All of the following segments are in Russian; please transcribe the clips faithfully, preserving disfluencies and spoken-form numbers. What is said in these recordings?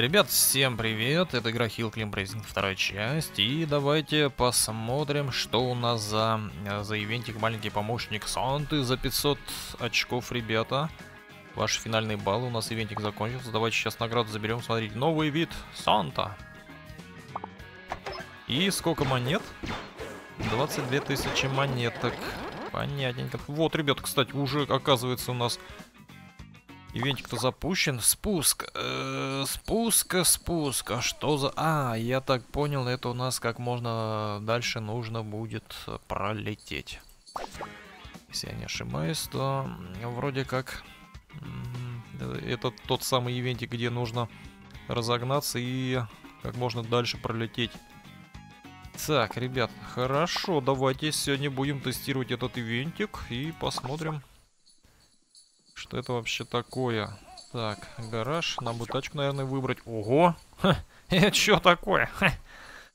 Ребят, всем привет, это игра Hill Climb Racing вторая часть, и давайте посмотрим, что у нас за, за ивентик маленький помощник Санты за пятьсот очков, ребята. Ваши финальные баллы, у нас ивентик закончился, давайте сейчас награду заберем, смотрите, новый вид Санта. И сколько монет? двадцать две тысячи монеток, понятненько. Вот, ребят, кстати, уже оказывается у нас... Ивентик-то запущен. Спуск. Э-э, спуска, спуска. Что за... А, я так понял, это у нас как можно дальше нужно будет пролететь. Если я не ошибаюсь, то вроде как... Это тот самый ивентик, где нужно разогнаться и как можно дальше пролететь. Так, ребят, хорошо. Давайте сегодня будем тестировать этот ивентик и посмотрим... Что это вообще такое? Так, гараж. Нам бы тачку, наверное, выбрать. Ого! Ха, это что такое? Ха.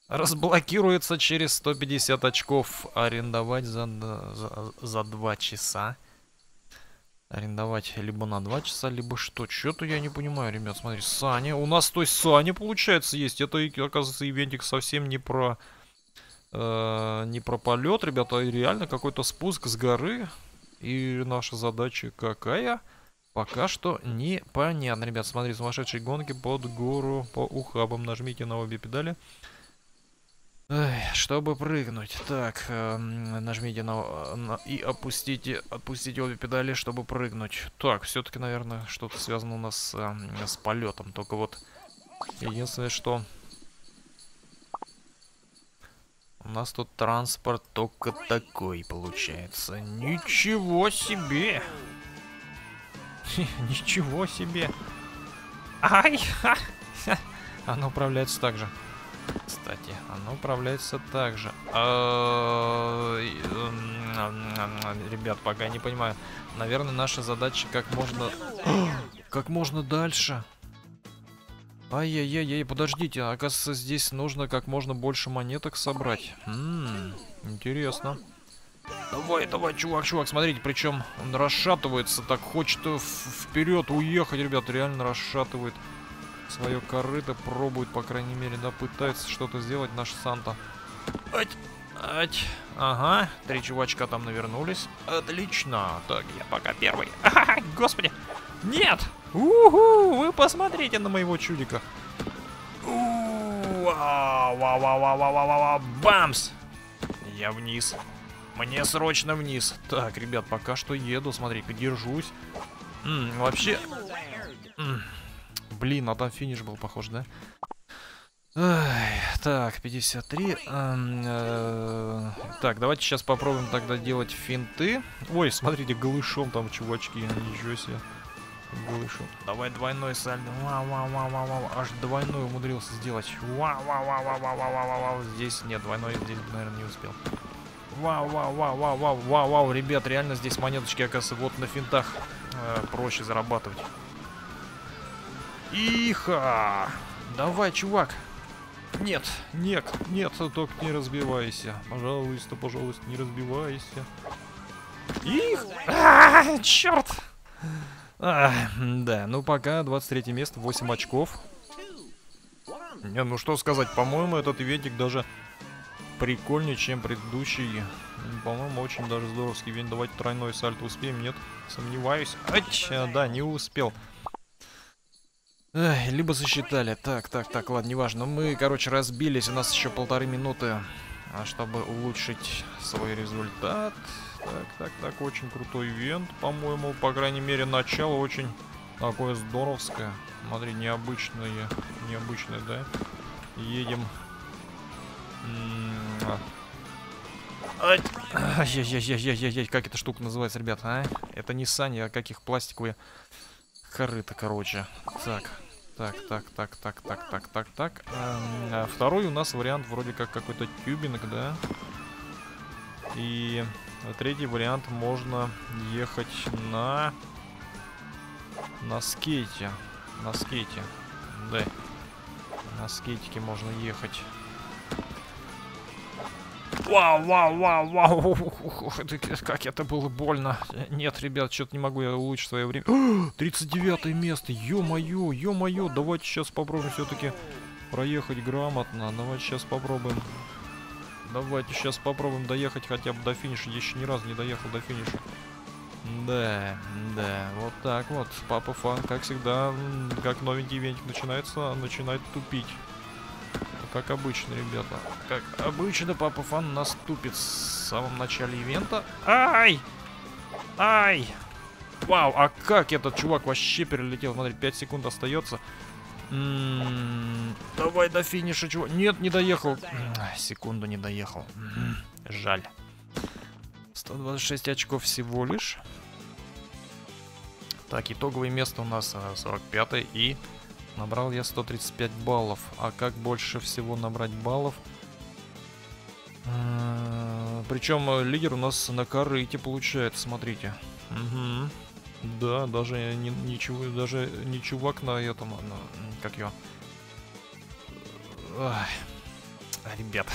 Разблокируется через сто пятьдесят очков. Арендовать за, за, за два часа. Арендовать либо на два часа, либо что? Что-то я не понимаю, ребят. Смотри, сани. У нас, то есть, сани, получается, есть. Это, оказывается, ивентик совсем не про... Э, не про полет, ребята, а реально какой-то спуск с горы. И наша задача какая? Пока что непонятно. Ребят, смотри, сумасшедшие гонки под гору по ухабам. Нажмите на обе педали, чтобы прыгнуть. Так, нажмите на, на и опустите, отпустите обе педали, чтобы прыгнуть. Так, все-таки, наверное, что-то связано у нас с, с полетом. Только вот единственное, что... У нас тут транспорт только такой получается. Ничего себе! Ничего себе! Ай! Оно управляется так же. Кстати, оно управляется так же. Ребят, пока не понимаю. Наверное, наша задача как можно... Как можно дальше... Ай-яй-яй-яй, подождите, оказывается, здесь нужно как можно больше монеток собрать. М-м, интересно. Давай, давай, чувак, чувак, смотрите, причем он расшатывается, так хочет вперед уехать, ребят, реально расшатывает свое корыто, пробует, по крайней мере, да, пытается что-то сделать наш Санта. Ать, ать, ага, три чувачка там навернулись. Отлично, так, я пока первый. А-ха-ха, господи, нет! Уху! Вы посмотрите на моего чудика. Вау-вау-вау-вау-вау-вау-вау! Бамс! Я вниз. Мне срочно вниз. Так, ребят, пока что еду, смотри-ка, держусь. М -м, вообще... М -м. Блин, а там финиш был, похож, да? Ай, так, пятьдесят три. Э-э-э. Так, давайте сейчас попробуем тогда делать финты. Ой, смотрите, голышом там чувачки, ничего себе. Голышом. Давай двойной сальдо. Вау-вау-вау-вау-вау. Аж двойной умудрился сделать. Вау-вау-вау-вау-вау-вау-вау. Здесь нет, двойной здесь, наверное, не успел. Вау-вау-вау-вау-вау-вау. Ребят, реально здесь монеточки, оказывается, вот на финтах э, проще зарабатывать. Иха! Давай, чувак! Нет, нет, нет, только не разбивайся. Пожалуйста, пожалуйста, не разбивайся. Их! А-а-а, черт! А, да, ну пока двадцать третье место, восемь очков. Не, ну что сказать, по-моему, этот ивентик даже прикольнее, чем предыдущий. По-моему, очень даже здоровский ивент. Давайте тройной сальто успеем, нет? Сомневаюсь. Ач, да, не успел. Эх, либо засчитали. Так, так, так, ладно, неважно. Мы, короче, разбились. У нас еще полторы минуты, чтобы улучшить свой результат. Так, так, так, очень крутой ивент, по-моему, по крайней мере, начало очень такое здоровское. Смотри, необычное, необычное, да? Едем. Ай-яй-яй-яй-яй-яй, как эта штука называется, ребят, а? Это не сани, а каких пластиковые корыто, короче. Так, так, так, так, так, так, так, так, так. Второй у нас вариант вроде как какой-то тюбинг, да? И... Третий вариант, можно ехать на на скейте, на скейте, да, на скейтике можно ехать. Вау, вау, вау, вау. Как это было больно. Нет, ребят, что-то не могу я улучшить свое время. тридцать девятое место. Ё-моё, ё-моё. Давайте сейчас попробуем все-таки проехать грамотно. Давайте сейчас попробуем. Давайте сейчас попробуем доехать хотя бы до финиша. Я еще ни разу не доехал до финиша. Да, да, вот так вот. Папа Фан, как всегда, как новенький вентик начинается, начинает тупить. Как обычно, ребята. Как обычно, Папа Фан наступит в самом начале ивента. Ай! Ай! Вау, а как этот чувак вообще перелетел? Смотри, пять секунд остается. М-м-м, давай до финиша, чувак. Нет, не доехал. М-м, секунду не доехал. М-м, жаль. сто двадцать шесть очков всего лишь. Так, итоговое место у нас сорок пятое. И набрал я сто тридцать пять баллов. А как больше всего набрать баллов? Причем лидер у нас на корыте получается, смотрите. Угу. Да, даже не, ничего, даже не чувак на этом, на, как его. Ой, ребят,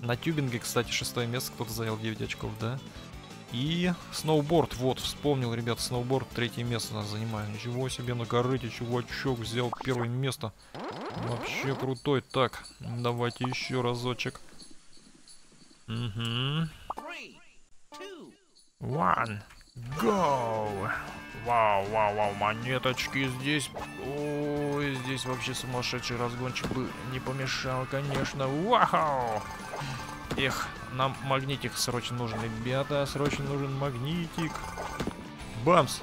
на тюбинге, кстати, шестое место кто-то занял, девять очков, да. И сноуборд, вот, вспомнил, ребят, сноуборд третье место нас занимает. Ничего себе, на корыте чувачок взял первое место. Вообще крутой. Так, давайте еще разочек. Угу. One, go! Вау, вау, вау, монеточки здесь. Ой, здесь вообще сумасшедший разгончик бы не помешал, конечно. Вау! Эх, нам магнитик срочно нужен, ребята, срочно нужен магнитик. Бамс!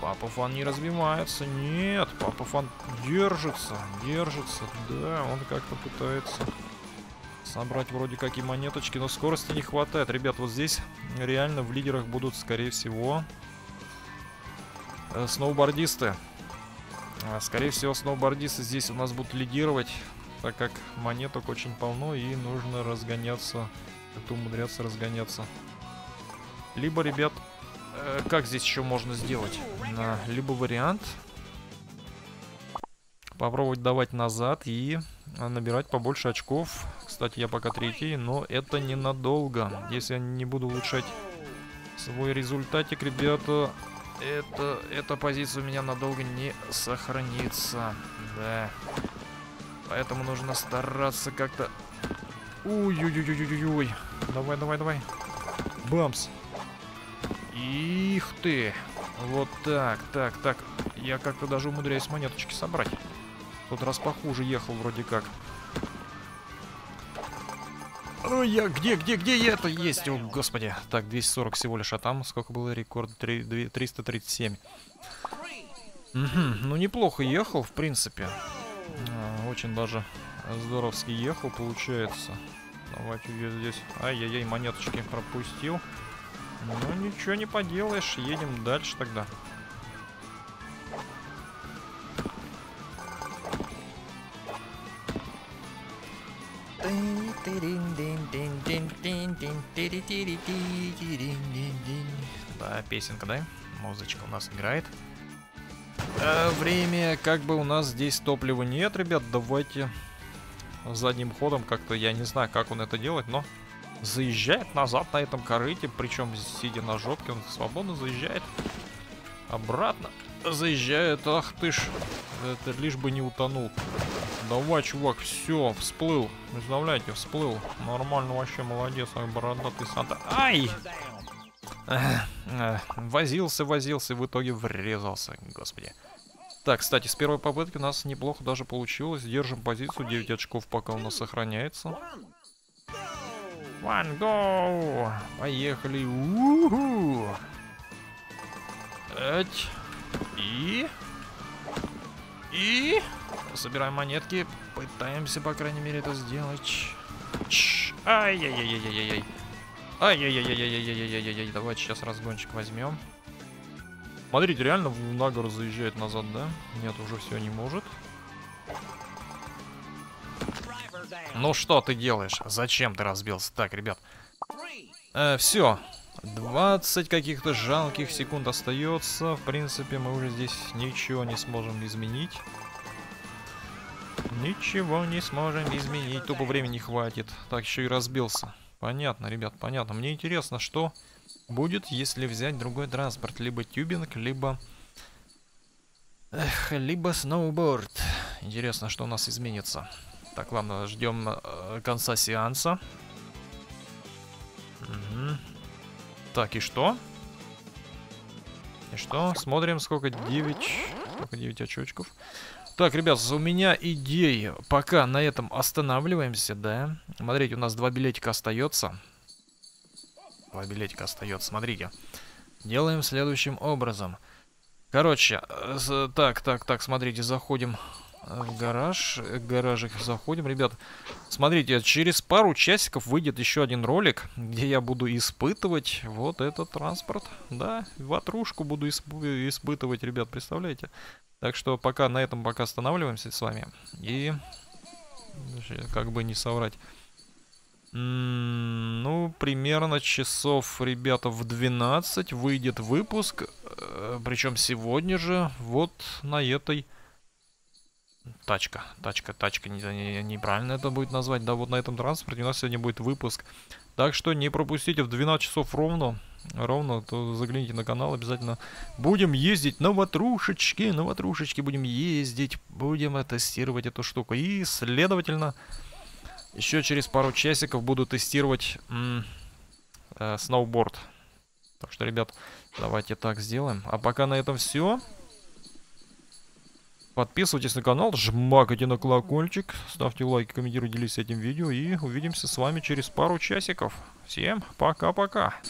Папа Фан не разбивается, нет, Папа Фан держится, держится, да, он как-то пытается собрать вроде как и монеточки, но скорости не хватает, ребят, вот здесь реально в лидерах будут, скорее всего, сноубордисты. Скорее всего, сноубордисты здесь у нас будут лидировать, так как монеток очень полно и нужно разгоняться, как-то умудряться разгоняться. Либо, ребят, э, как здесь еще можно сделать? На, либо вариант попробовать давать назад и набирать побольше очков. Кстати, я пока третий, но это ненадолго. Если я не буду улучшать свой результатик, ребята, это, эта позиция у меня надолго не сохранится. Да. Поэтому нужно стараться как-то... Уй-уй-уй-уй-уй-уй. Давай, давай, давай. Бамс. Их ты. Вот так, так, так. Я как-то даже умудряюсь монеточки собрать. Тут раз похуже ехал вроде как. Ой, я где, где, где я это есть? О, господи. Так, двести сорок всего лишь, а там сколько было рекорд? триста тридцать семь. Угу. Ну, неплохо ехал, в принципе. Очень даже здоровски ехал, получается. Давайте ее здесь. Ай-яй-яй, монеточки пропустил. Ну ничего не поделаешь, едем дальше тогда. Да, песенка, да? Музычка у нас играет. А время, как бы у нас здесь топлива нет, ребят, давайте задним ходом как-то, я не знаю, как он это делает, но заезжает назад на этом корыте, причем сидя на жопке, он свободно заезжает, обратно заезжает, ах ты ж, это лишь бы не утонул. Давай, чувак, все, всплыл, представляете, всплыл, нормально вообще, молодец, ах, бородатый Санта, ай! Возился, возился, в итоге врезался, господи. Так, кстати, с первой попытки у нас неплохо даже получилось. Держим позицию, девять очков пока у нас сохраняется. One, go! Поехали! У-ху! И... И... Собираем монетки. Пытаемся, по крайней мере, это сделать. Ай-яй-яй-яй-яй-яй. Ай-яй-яй-яй-яй-яй-яй-яй-яй-яй. Давайте сейчас разгончик возьмем. Смотрите, реально на гору заезжает назад, да? Нет, уже все не может. Ну что ты делаешь? Зачем ты разбился? Так, ребят. Э, все. двадцать каких-то жалких секунд остается. В принципе, мы уже здесь ничего не сможем изменить. Ничего не сможем изменить, тупо времени не хватит. Так, еще и разбился. Понятно, ребят, понятно. Мне интересно, что будет, если взять другой транспорт. Либо тюбинг, либо... Эх, либо сноуборд. Интересно, что у нас изменится. Так, ладно, ждем э, конца сеанса. Угу. Так, и что? И что? Смотрим, сколько девять... Сколько девять очочков. Так, ребят, у меня идеи. Пока на этом останавливаемся, да. Смотрите, у нас два билетика остается. Два билетика остается, смотрите. Делаем следующим образом. Короче, так, так, так, смотрите, заходим в гараж. В гаражик заходим, ребят. Смотрите, через пару часиков выйдет еще один ролик, где я буду испытывать вот этот транспорт. Да, ватрушку буду исп испытывать, ребят, представляете? Так что пока на этом пока останавливаемся с вами. И, как бы не соврать, ну, примерно часов, ребята, в двенадцать выйдет выпуск. Причем сегодня же вот на этой... Тачка, тачка, тачка, неправильно это будет назвать. Да, вот на этом транспорте у нас сегодня будет выпуск. Так что не пропустите, в двенадцать часов ровно. Ровно, то загляните на канал обязательно. Будем ездить на ватрушечке. На ватрушечке будем ездить. Будем тестировать эту штуку. И, следовательно... Еще через пару часиков буду тестировать э, сноуборд. Так что, ребят, давайте так сделаем. А пока на этом все. Подписывайтесь на канал, жмакайте на колокольчик, ставьте лайки, комментируйте, делитесь этим видео. И увидимся с вами через пару часиков. Всем пока-пока.